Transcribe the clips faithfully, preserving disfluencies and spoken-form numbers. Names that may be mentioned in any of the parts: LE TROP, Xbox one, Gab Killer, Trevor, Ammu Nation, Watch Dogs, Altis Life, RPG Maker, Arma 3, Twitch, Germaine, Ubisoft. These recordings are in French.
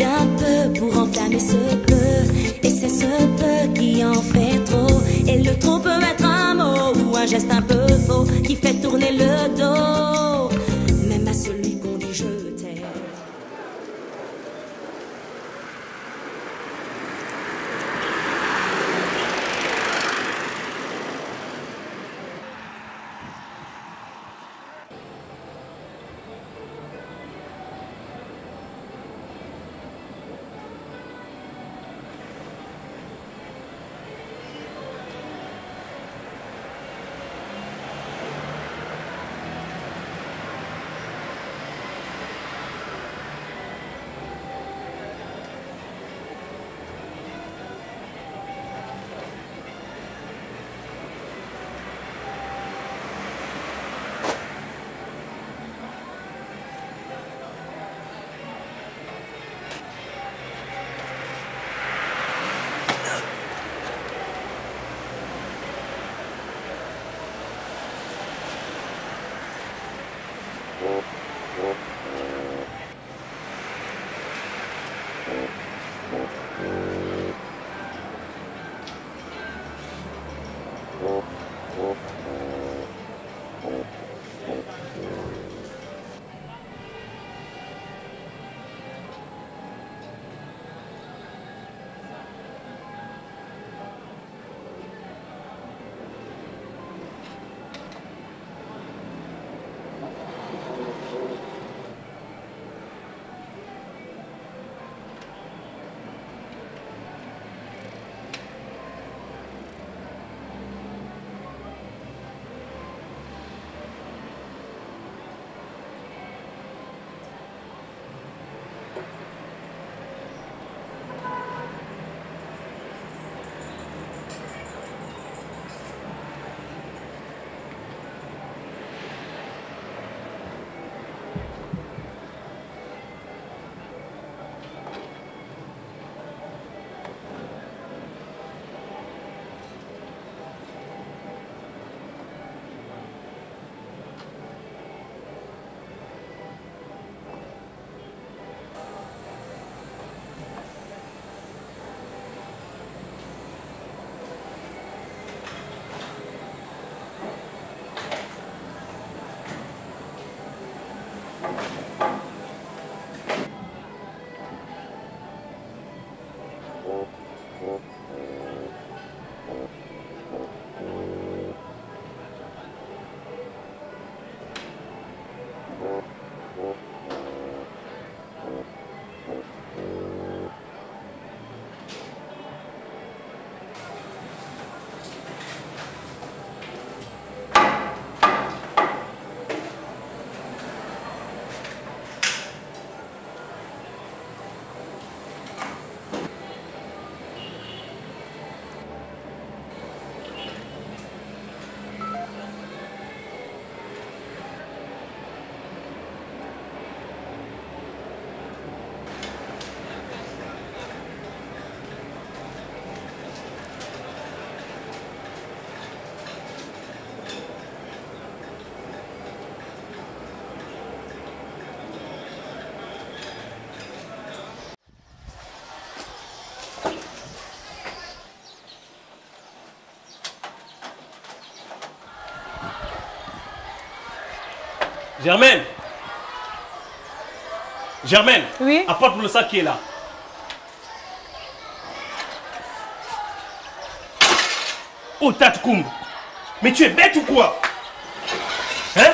d'un peu pour enflammer ce peu. Et c'est ce peu qui en fait trop. Et le trop peut être un mot ou un geste un peu faux qui fait tourner le dos, même à celui qu'on dit je t'aime. Germaine, Germaine, oui? Apporte-moi le sac qui est là. Oh Tatkoum, mais tu es bête ou quoi? Hein?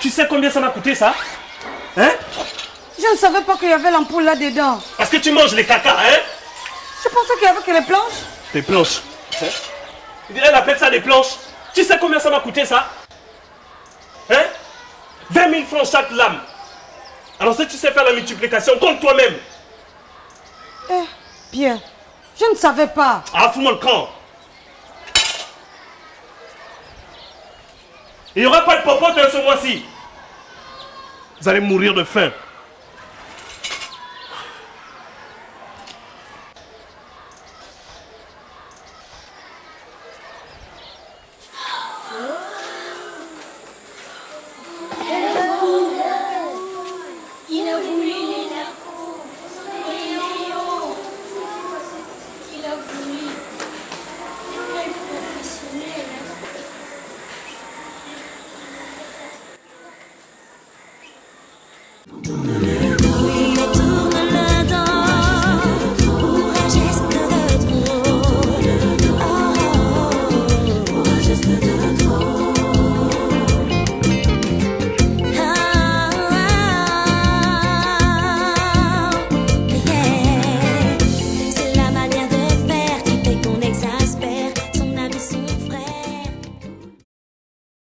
Tu sais combien ça m'a coûté ça? Hein? Je ne savais pas qu'il y avait l'ampoule là-dedans. Parce que tu manges les caca, hein? Je pensais qu'il y avait que les planches. Des planches. Hein? Elle appelle ça des planches. Tu sais combien ça m'a coûté ça? Hein? vingt mille francs chaque lame. Alors si tu sais faire la multiplication, compte toi-même. Eh, bien, je ne savais pas. Ah, fous-moi le camp. Il n'y aura pas de popote hein, ce mois-ci. Vous allez mourir de faim. Il a voulu les narcos.